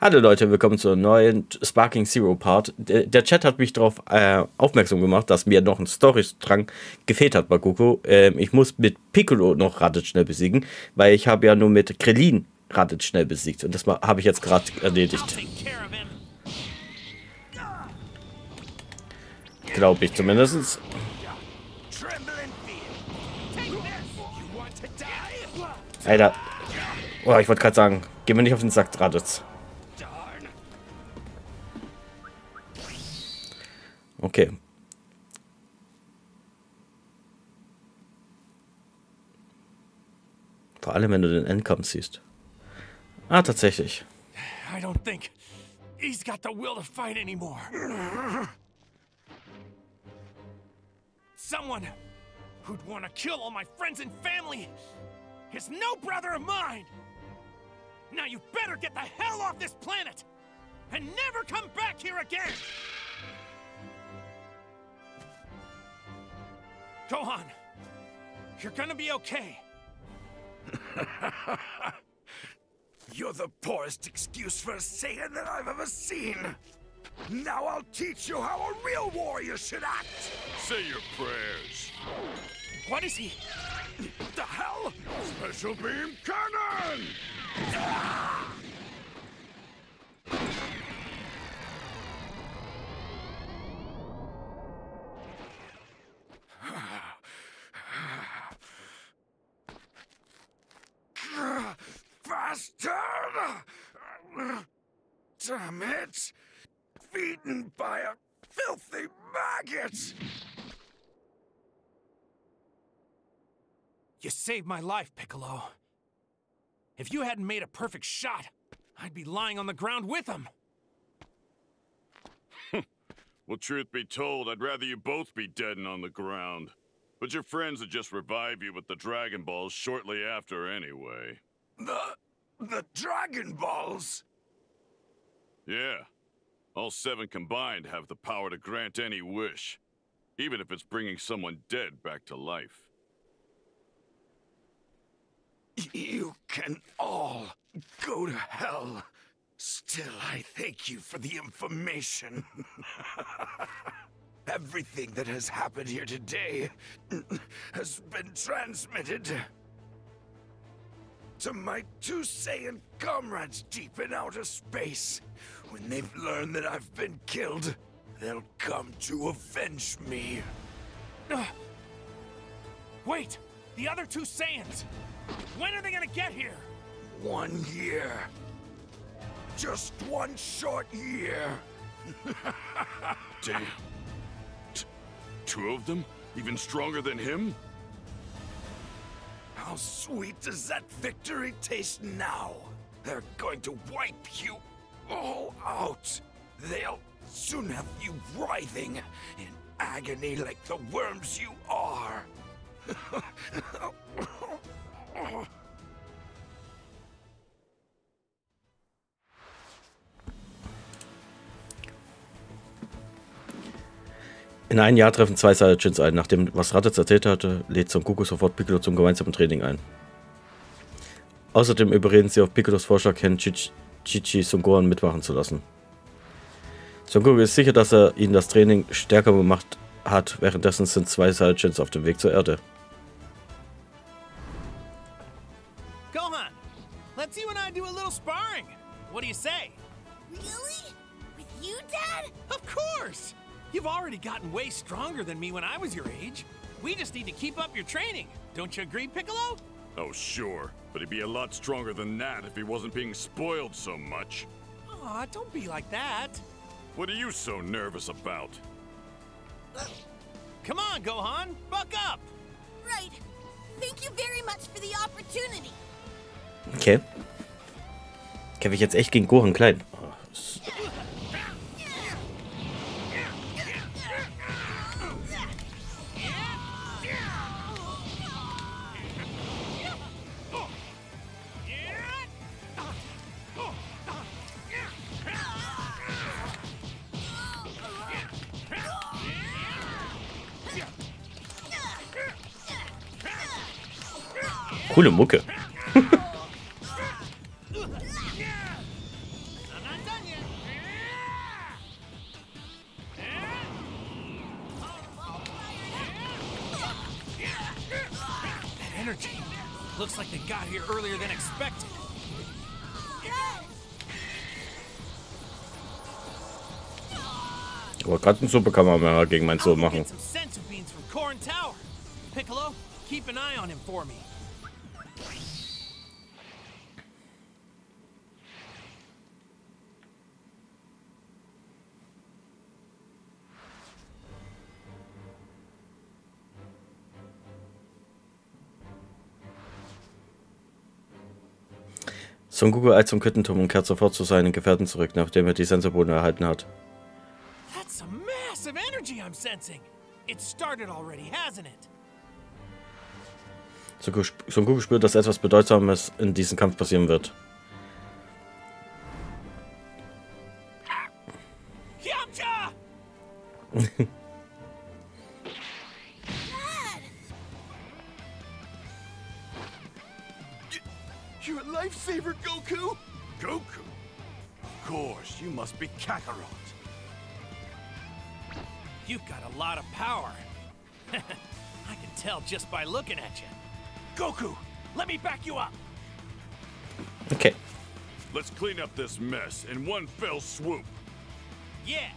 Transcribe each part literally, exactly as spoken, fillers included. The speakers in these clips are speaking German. Hallo Leute, willkommen zu einem neuen Sparking Zero Part. Der Chat hat mich darauf äh, aufmerksam gemacht, dass mir noch ein Storystrang gefehlt hat bei Goku. Ähm, ich muss mit Piccolo noch Raditz schnell besiegen, weil ich habe ja nur mit Krillin Raditz schnell besiegt. Und das habe ich jetzt gerade erledigt. Glaube ich zumindest. Alter. Oh, ich wollte gerade sagen, geh mir nicht auf den Sack, Raditz. Okay. Vor allem, wenn du den Endkampf siehst. Ah, tatsächlich. I don't think he's got the will to fight anymore. Someone who'd want to kill all my friends and family is no brother of mine. Now you better get the hell off this planet and never come back here again. Gohan, you're gonna be okay. You're the poorest excuse for a Saiyan that I've ever seen. Now I'll teach you how a real warrior should act. Say your prayers. What is he? The hell? Special Beam Cannon! Ah! Damn it! Beaten by a filthy maggot! You saved my life, Piccolo. If you hadn't made a perfect shot, I'd be lying on the ground with him. Well, truth be told, I'd rather you both be dead and on the ground. But your friends would just revive you with the Dragon Balls shortly after anyway. The... the Dragon Balls? Yeah. All seven combined have the power to grant any wish, even if it's bringing someone dead back to life. You can all go to hell. Still, I thank you for the information. Everything that has happened here today has been transmitted to my two Saiyan comrades deep in outer space. When they've learned that I've been killed, they'll come to avenge me. Uh, wait! The other two Saiyans! When are they gonna get here? One year. Just one short year. Damn. T- two of them? Even stronger than him? How sweet does that victory taste now? They're going to wipe you all out. They'll soon have you writhing in agony like the worms you are. In einem Jahr treffen zwei Saiyajins ein. Nachdem was Raditz erzählt hatte, lädt Son Goku sofort Piccolo zum gemeinsamen Training ein. Außerdem überreden sie auf Piccolos Vorschlag hin, Chichi Son Gohan mitmachen zu lassen. Son Goku ist sicher, dass er ihnen das Training stärker gemacht hat. Währenddessen sind zwei Saiyajins auf dem Weg zur Erde. Gohan, let's you and I do a little sparring. What do you say? Really? With you, Dad? Of course. You've already gotten way stronger than me when I was your age. We just need to keep up your training. Don't you agree, Piccolo? Oh, sure. But he'd be a lot stronger than that if he wasn't being spoiled so much. Aw, don't be like that. What are you so nervous about? Uh, Come on, Gohan. Buck up. Right. Thank you very much for the opportunity. Okay. Kämpfe ich jetzt echt gegen Gohan Klein? Oh. Coole Mucke. Looks like they got here earlier than expected. Aber Katzensuppe kann man mal gegen mein Sohn machen. Piccolo, keep an eye on him for me. Son Goku eilt zum Kettenturm und kehrt sofort zu seinen Gefährten zurück, nachdem er die Senzubohne erhalten hat. That's a massive energy I'm sensing. It started already, hasn't it? Son Goku spürt, dass etwas Bedeutsames in diesem Kampf passieren wird. Yamcha! You're a lifesaver, Goku! Goku? Of course, you must be Kakarot. You've got a lot of power. I can tell just by looking at you. Goku, let me back you up. Okay. Let's clean up this mess in one fell swoop. Yeah.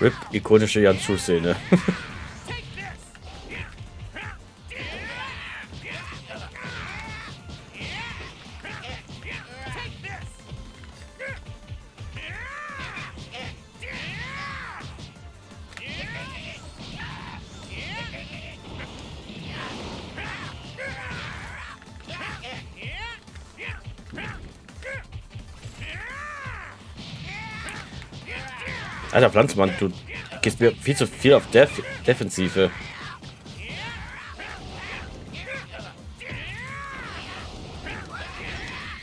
Rip, ikonische Yamcha-Szene. Alter Pflanzmann, du gehst mir viel zu viel auf Def Defensive.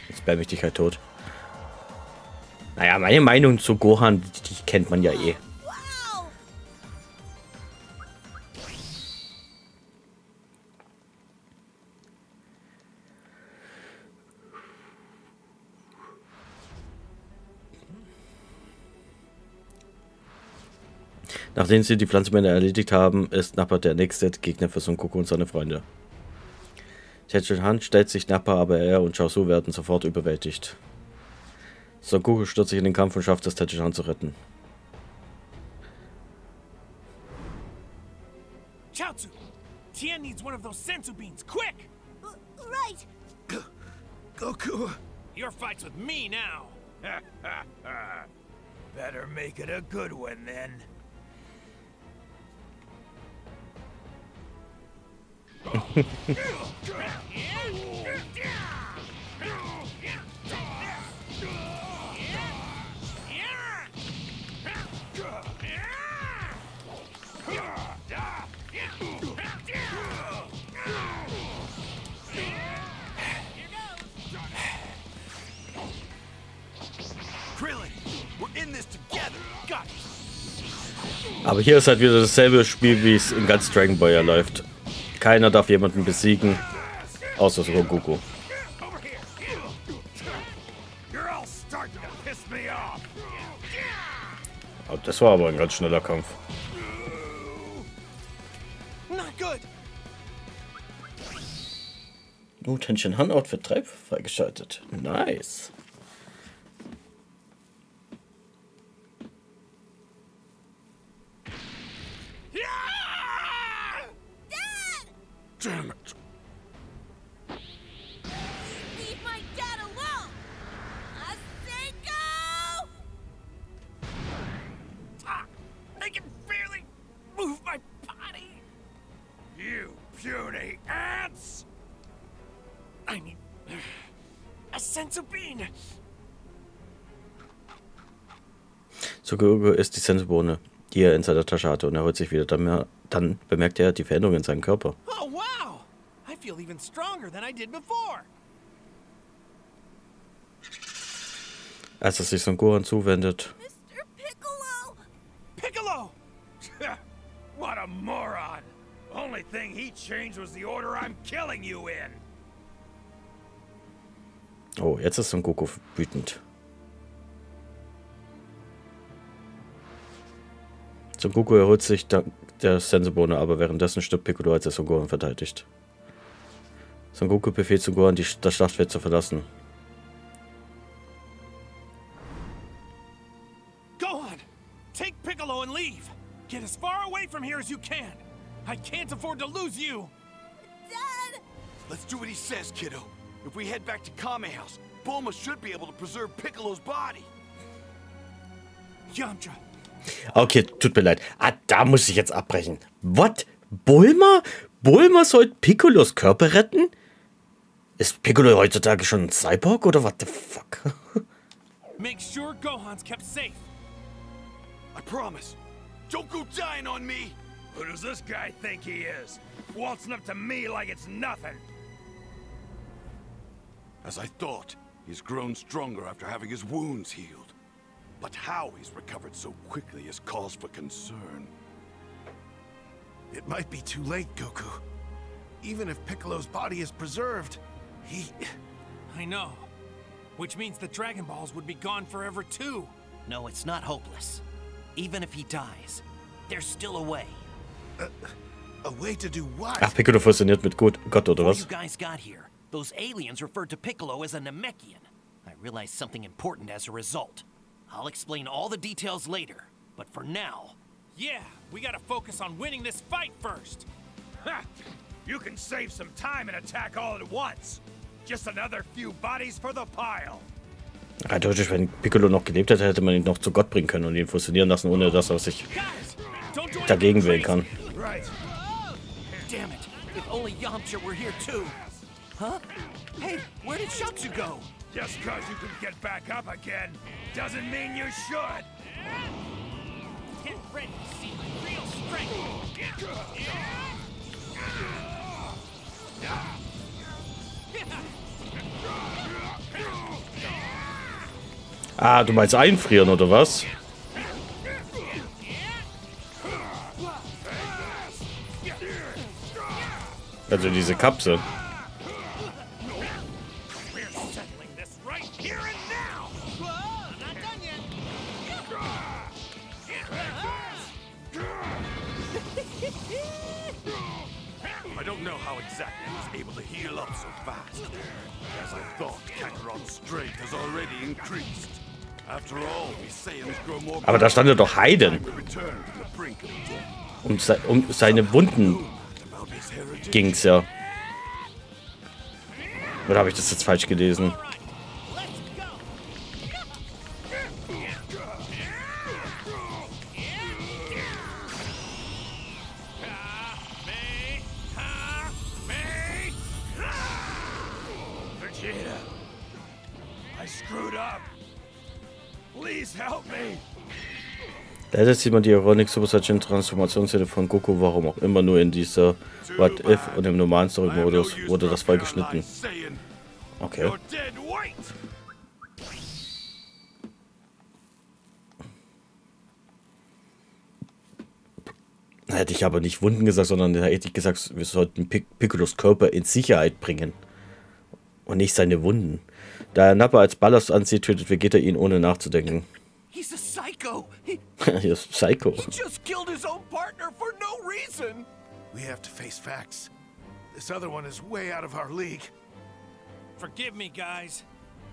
Jetzt bäm ich dich halt tot. Naja, meine Meinung zu Gohan, die, die kennt man ja eh. Nachdem sie die Pflanzenmänner erledigt haben, ist Nappa der nächste Gegner für Son Goku und seine Freunde. Tenshinhan stellt sich Nappa, aber er und Chiaotzu werden sofort überwältigt. Son Goku stürzt sich in den Kampf und schafft es, Tenshinhan zu retten. Chiaotzu, Tien needs one of those senzu beans, quick! Right. Goku, your fight's with me now. Better make it a good one then. Aber hier ist halt wieder dasselbe Spiel, wie es in ganz Dragon Ball läuft. Keiner darf jemanden besiegen, außer Son Goku. Oh, das war aber ein ganz schneller Kampf. Oh, Tenshinhan Outfit drei freigeschaltet. Nice. Damn it. Leave my dad alone! I say go! Ah, I can barely move my body! You puny ants! I mean, a senzu bean! So Goku ist die Senzubohne, die er in seiner Tasche hatte, und er holt sich wieder. Dann, dann bemerkt er die Veränderung in seinem Körper. Even stronger than I did before. als es sich Son Gohan zuwendet. Mister Piccolo! Piccolo! What a moron! Only thing he changed was the order I'm killing you in. Oh, jetzt ist Son Goku wütend. Son Goku erholt sich dank der Senzubohne, aber währenddessen stirbt Piccolo, als er Son Gohan verteidigt. Son Goku befiehlt Son Gohan, die, das Schlachtfeld zu verlassen. Gohan, take Piccolo and leave. Get as far away from here as you can. I can't afford to lose you. Dad! Let's do what he says, kiddo. If we head back to Kame House, Bulma should be able to preserve Piccolo's body. Yamcha. Okay, tut mir leid. Ah, da muss ich jetzt abbrechen. What? Bulma? Bulma soll Piccolos Körper retten? Ist Piccolo heutzutage schon ein Cyborg oder what the fuck? Make sure Gohan's kept safe. I promise. Don't go dying on me. Who does this guy think he is? Waltzing up to me like it's nothing. As I thought, he's grown stronger after having his wounds healed. But how he's recovered so quickly is cause for concern. It might be too late, Goku. Even if Piccolo's body is preserved, he... I know. Which means the Dragon Balls would be gone forever too. No, it's not hopeless. Even if he dies, there's still a way. Uh, a way to do what? Ach, Piccolo fusioniert mit Gott, Gott oder was? You guys got here. Those aliens referred to Piccolo as a Namekian. I realized something important as a result. I'll explain all the details later, but for now... Yeah, we gotta focus on winning this fight first! Ha! You can save some time and attack all at once! Just another few bodies for the pile! Eindeutig, wenn Piccolo noch gelebt hätte, hätte man ihn noch zu Gott bringen können und ihn fusionieren lassen, ohne dass er sich dagegen wählen kann. Right. Damn it! If only Yamcha were here too! Huh? Hey, where did Chiaotzu go? Just cause you can get back up again, doesn't mean you should! Get ready to see my real strength! Ah, du meinst einfrieren, oder was? Also diese Kapsel. Aber da stand ja doch Heiden, um, se um seine Wunden ging's ja. Oder habe ich das jetzt falsch gelesen? Leider sieht man die Ironic Super Saiyan Transformationsszene von Goku, warum auch immer, nur in dieser What If und im normalen Story-Modus wurde das freigeschnitten. Okay. Hätte ich aber nicht Wunden gesagt, sondern hätte ich gesagt, wir sollten Piccolos Körper in Sicherheit bringen. Und nicht seine Wunden. Da er Nappa als Ballast anzieht, tötet Vegeta ihn, ohne nachzudenken. He's a psycho. He, He's psycho. He just killed his own partner for no reason. We have to face facts. This other one is way out of our league. Forgive me, guys,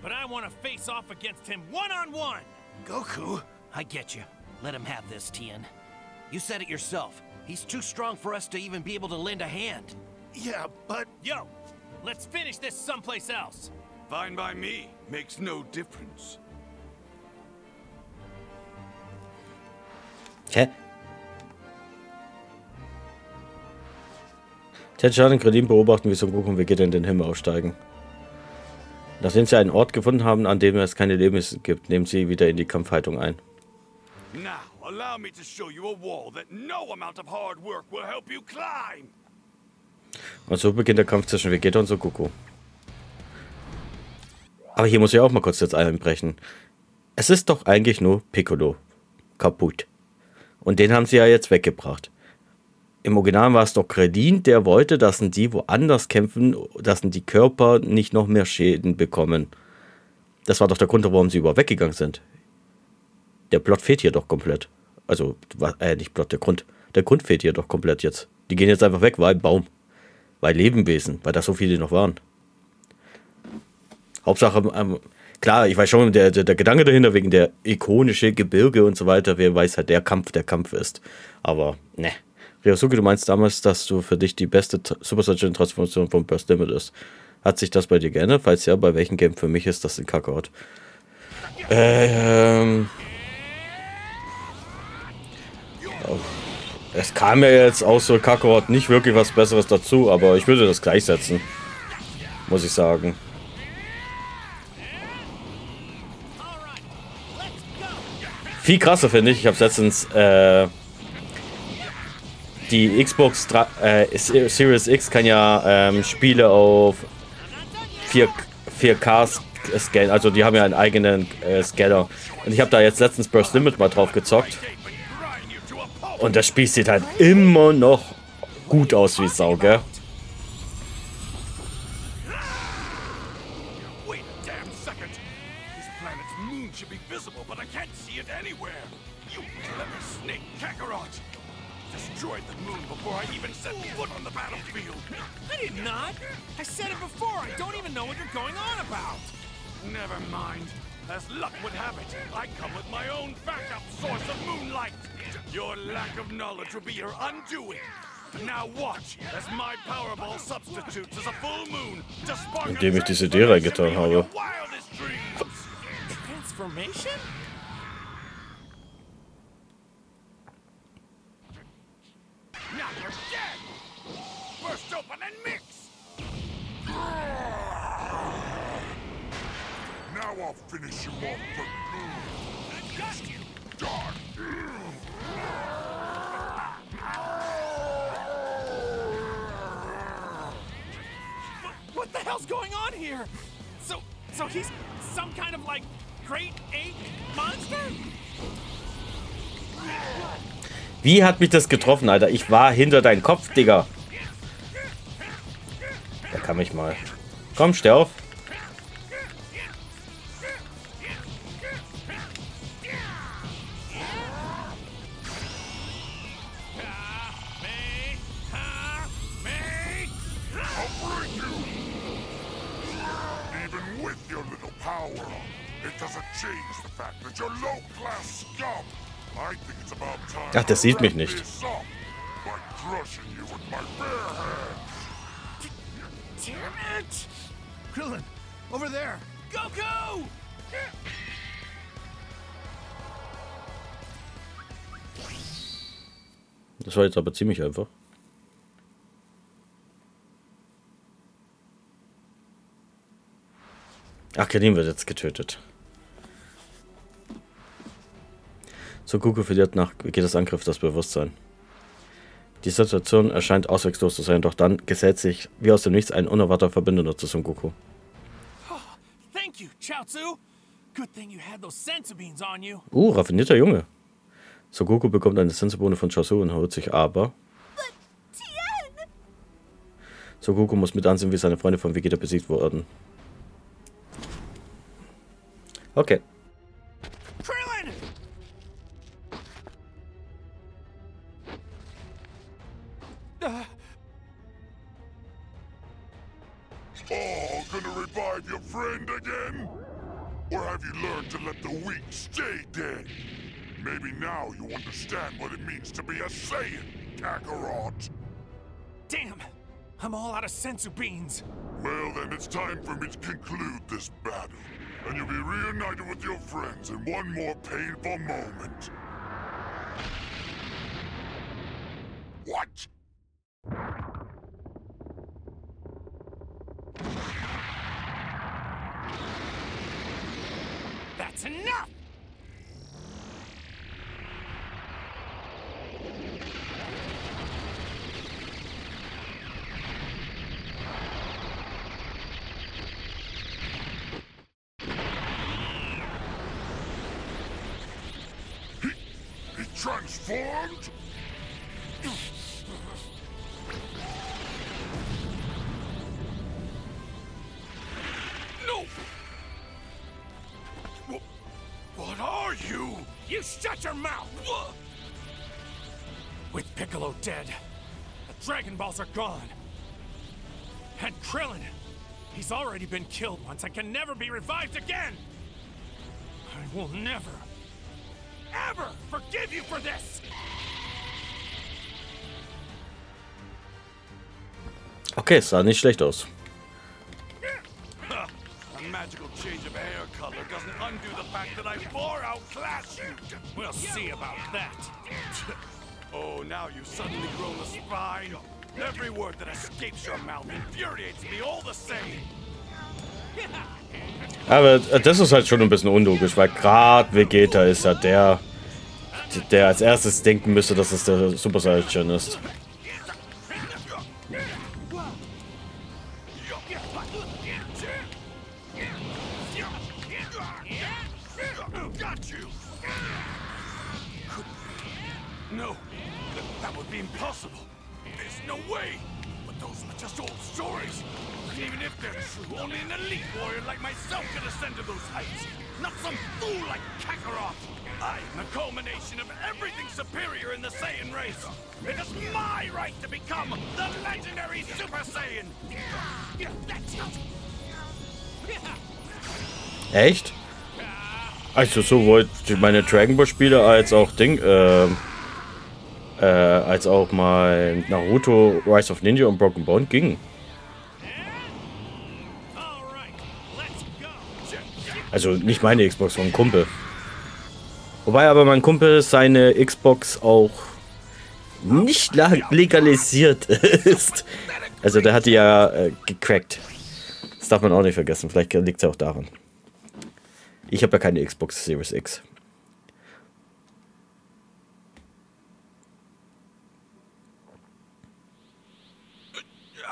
but I want to face off against him one-on-one. Goku, I get you. Let him have this, Tien. You said it yourself. He's too strong for us to even be able to lend a hand. Yeah, but... Yo, let's finish this someplace else. Fine by me. Makes no difference. Hä? Tenshinhan und Krillin beobachten, wie Son Goku und Vegeta in den Himmel aufsteigen. Nachdem sie einen Ort gefunden haben, an dem es keine Lebensmittel gibt, nehmen sie wieder in die Kampfhaltung ein. Und so beginnt der Kampf zwischen Vegeta und Son Goku. Aber hier muss ich auch mal kurz jetzt einbrechen. es ist doch eigentlich nur Piccolo kaputt. Und den haben sie ja jetzt weggebracht. Im Original war es doch Krillin, der wollte, dass die woanders kämpfen, dass die Körper nicht noch mehr Schäden bekommen. Das war doch der Grund, warum sie überhaupt weggegangen sind. Der Plot fehlt hier doch komplett. Also, äh, nicht Plot, der Grund. Der Grund fehlt hier doch komplett jetzt. Die gehen jetzt einfach weg, weil Baum. Weil Lebewesen, weil da so viele noch waren. Hauptsache, ähm, klar, ich weiß schon, der, der, der Gedanke dahinter wegen der ikonische Gebirge und so weiter, wer weiß halt, der Kampf, der Kampf ist. Aber, ne. Ryosuke, du meinst damals, dass du für dich die beste Super Saiyan Transformation von Burst Limit ist. Hat sich das bei dir geändert? Falls ja, bei welchem Game? Für mich ist das ein Kakarot. Ähm... Oh. Es kam ja jetzt außer Kakarot nicht wirklich was Besseres dazu, aber ich würde das gleichsetzen. Muss ich sagen. Viel krasser finde ich. Ich habe letztens äh, die Xbox äh, Series X kann ja ähm, Spiele auf vier K scannen. Also die haben ja einen eigenen äh, Scanner. Und ich habe da jetzt letztens Burst Limit mal drauf gezockt. Und das Spiel sieht halt immer noch gut aus wie Sau, gell? Indem ich diese Idee reingetan habe. Wie hat mich das getroffen, Alter? Ich war hinter deinem Kopf, Digga. Da kann ich mal. Komm, steh auf. Ach, der sieht mich nicht. Krillin, over there. Goku! Das war jetzt aber ziemlich einfach. Ach, Krillin wird jetzt getötet. So, Goku verliert nach Vegetas Angriff das Bewusstsein. Die Situation erscheint ausweglos zu sein, doch dann gesellt sich wie aus dem Nichts ein unerwarteter Verbündeter zu Son Goku. Oh, thank you, Chiaotzu. Good thing you had those Senzubeans on you. Uh, raffinierter Junge. Son Goku bekommt eine Senzubohne von Chiaotzu und holt sich aber. Son Goku muss mit ansehen, wie seine Freunde von Vegeta besiegt wurden. Okay. Senzu beans. Well, then it's time for me to conclude this battle, and you'll be reunited with your friends in one more painful moment. What? That's enough. transformed? No! W what are you? You shut your mouth! With Piccolo dead, the Dragon Balls are gone. And Krillin, he's already been killed once and can never be revived again! I will never, ever forgive you for this! Okay, es sah nicht schlecht aus. A magical change of hair color doesn't undo the fact that I far outclassed you. We'll see about that. Oh, now you've suddenly grown a spine. Every word that escapes your mouth infuriates me all the same. Aber das ist halt schon ein bisschen unlogisch, weil gerade Vegeta ist ja der, der als erstes denken müsste, dass es der Super Saiyan ist. No, that would be impossible. There's no way. But those are just old stories. And even if they're true, only an elite warrior like myself could ascend to those heights. Not some fool like Kakarot. I am the culmination of everything superior in the Saiyan race. It is my right to become the legendary Super Saiyan. That's it. Echt? Also so wollte ich meine Dragon Ball Spiele als auch Ding, ähm... Äh, als auch mal Naruto, Rise of Ninja und Broken Bond gingen. Also nicht meine Xbox, sondern Kumpel. Wobei aber mein Kumpel seine Xbox auch nicht legalisiert ist. Also der hat die ja äh, gecrackt. Das darf man auch nicht vergessen, vielleicht liegt es ja auch daran. Ich habe ja keine Xbox Series X.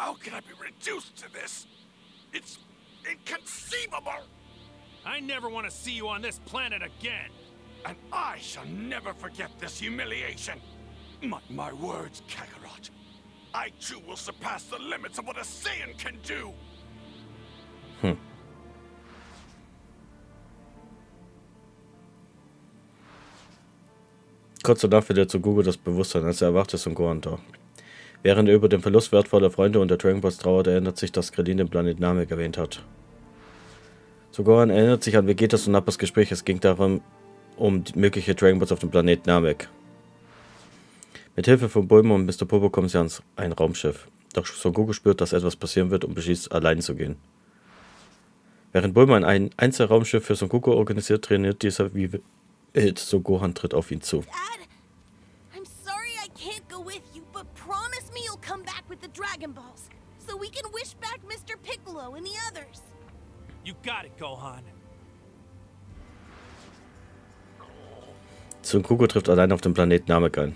How can I be reduced to this? It's inconceivable! I never want to see you on this planet again. And I shall never forget this humiliation. Mark my words, Kakarot. I too will surpass the limits of what a Saiyan can do. Hmm. Kurz danach wieder zu Goku das Bewusstsein, als er erwacht ist und Gohan da. Während er über den Verlust wertvoller Freunde und der Dragon Balls trauert, erinnert sich, dass Krillin den Planeten Namek erwähnt hat. Zu Gohan erinnert sich an Vegetas und Nappas Gespräch. Es ging darum, um mögliche Dragon Balls auf dem Planeten Namek. Mit Hilfe von Bulma und Mister Popo kommen sie an ein Raumschiff. Doch Son Goku spürt, dass etwas passieren wird und beschließt, allein zu gehen. Während Bulma ein Einzelraumschiff für Son Goku organisiert, trainiert dieser wie wild. Son Gohan tritt auf ihn zu. The Dragon Balls, so we can wish back Mister Piccolo and the others. You got it, Gohan. Son Goku trifft allein auf den Planeten Namek ein.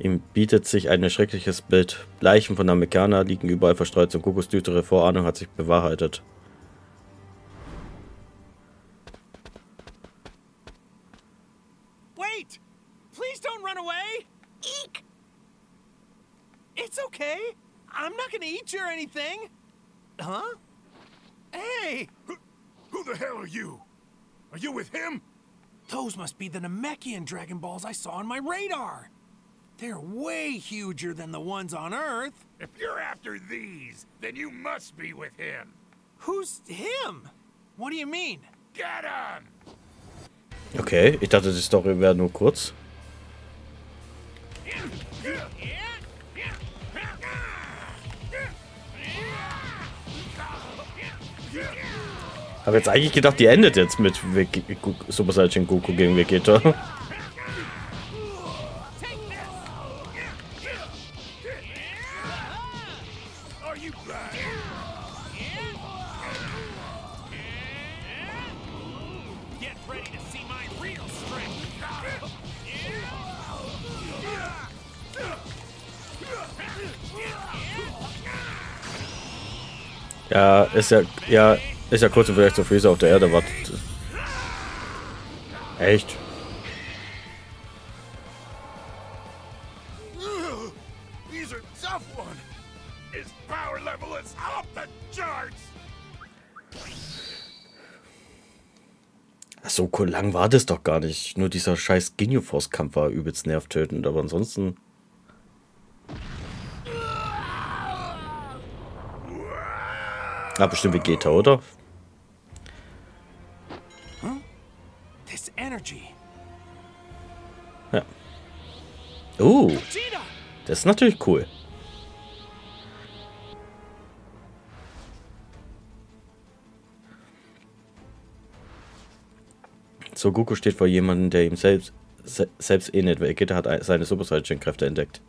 Ihm bietet sich ein schreckliches Bild. Leichen von Namekianer liegen überall verstreut. Son Gokus düstere Vorahnung hat sich bewahrheitet. Wait! Please don't run away! Eek! It's okay. I'm not gonna eat you or anything. Huh? Hey! Who, who the hell are you? Are you with him? Those must be the Namekian Dragon Balls I saw on my radar. They're way huger than the ones on Earth. If you're after these, then you must be with him. Who's him? What do you mean? Get him! Okay, ich dachte, die Story wäre nur kurz. Ich habe jetzt eigentlich gedacht, die endet jetzt mit Super Saiyan Goku gegen Vegeta. Ja, ist ja... ja. Ist ja kurz und vielleicht so Frieza auf der Erde wartet. Echt? is off the charts! So cool, lang war das doch gar nicht. Nur dieser scheiß Ginyu-Force-Kampf war übelst nervtötend, aber ansonsten... Ah, bestimmt Vegeta, oder? Huh? This energy. Ja. Oh, uh, das ist natürlich cool. So, Goku steht vor jemandem, der ihm selbst se selbst ähnelt. Vegeta hat seine Super Saiyan-Kräfte entdeckt.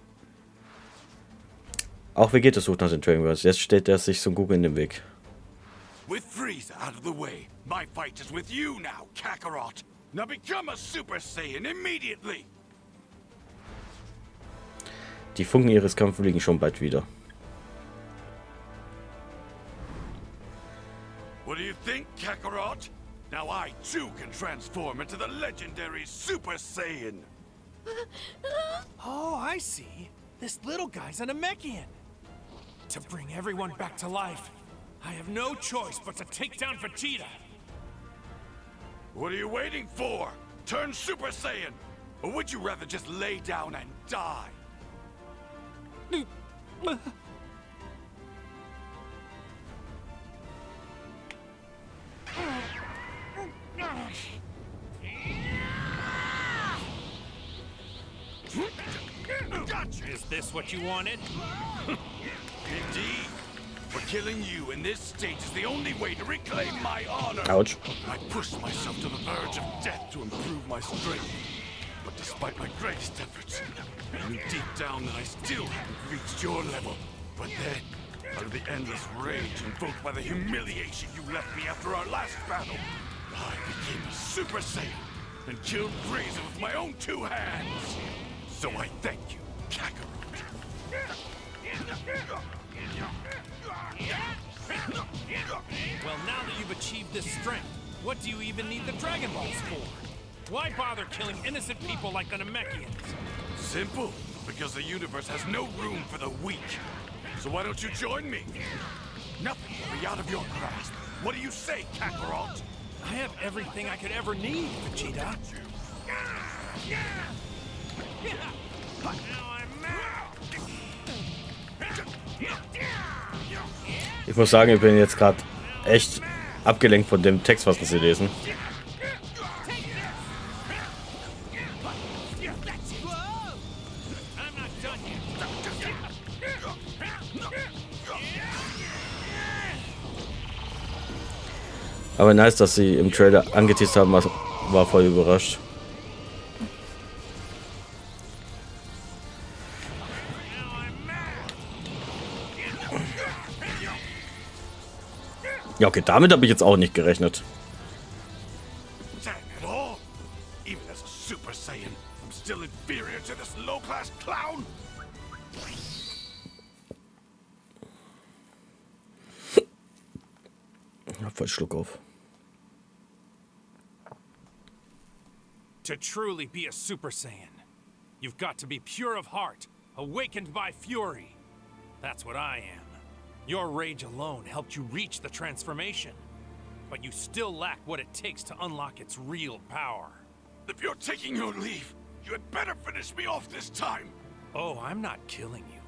Auch Vegeta sucht nach den Dragon Balls. Jetzt steht er sich zum Goku in den Weg. With Frieza out of the way, my fight is with you now, Kakarot. Now become a Super Saiyan immediately. Die Funken ihres Kampfes liegen schon bald wieder. What do you think, Kakarot? Now I too can transform into the legendary Super Saiyan. Oh, I see. This little guy's a Namekian. To bring everyone back to life, I have no choice but to take down Vegeta. What are you waiting for? Turn Super Saiyan, or would you rather just lay down and die? Is this what you wanted? Indeed. For killing you in this state is the only way to reclaim my honor. Ouch. I pushed myself to the verge of death to improve my strength. But despite my greatest efforts, I knew deep down that I still hadn't reached your level. But then, out of the endless rage invoked by the humiliation you left me after our last battle, I became a Super Saiyan and killed Frieza with my own two hands. So I thank you, Kakarot. Well, now that you've achieved this strength, what do you even need the Dragon Balls for? Why bother killing innocent people like the Namekians? Simple, because the universe has no room for the weak. So why don't you join me? Nothing will be out of your grasp. What do you say, Kakarot? I have everything I could ever need, Vegeta. Now I'm out. Ich muss sagen, ich bin jetzt gerade echt abgelenkt von dem Text, was wir hier lesen. Aber nice, dass sie im Trailer angeteased haben, war voll überrascht. Ja, okay, damit habe ich jetzt auch nicht gerechnet. Ich hab voll Schluck auf. To truly be a Super Saiyan, you've got to be pure of heart, awakened by fury. That's what I am. Your rage alone helped you reach the transformation, but you still lack what it takes to unlock its real power. If you're taking your leave, you had better finish me off this time. Oh, I'm not killing you.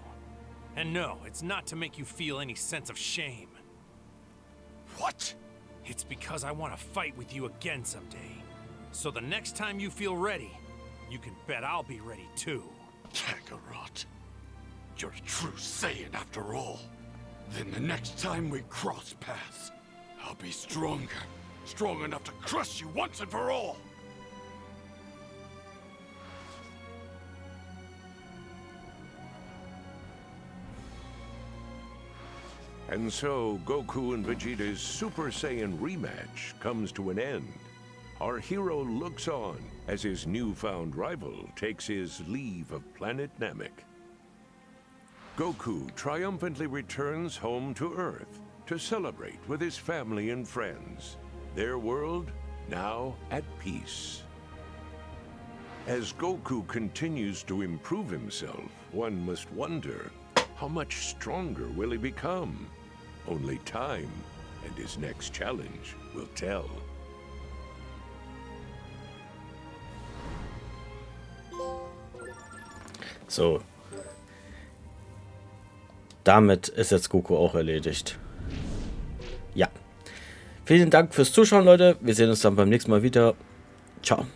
And no, it's not to make you feel any sense of shame. What? It's because I want to fight with you again someday. So the next time you feel ready, you can bet I'll be ready too. Kakarot, you're a true Saiyan after all. Then the next time we cross paths, I'll be stronger. Strong enough to crush you once and for all. And so, Goku and Vegeta's Super Saiyan rematch comes to an end. Our hero looks on as his newfound rival takes his leave of planet Namek. Goku triumphantly returns home to Earth to celebrate with his family and friends, their world now at peace. As Goku continues to improve himself, one must wonder, how much stronger will he become? Only time and his next challenge will tell. So. Damit ist jetzt Goku auch erledigt. Ja. Vielen Dank fürs Zuschauen, Leute. Wir sehen uns dann beim nächsten Mal wieder. Ciao.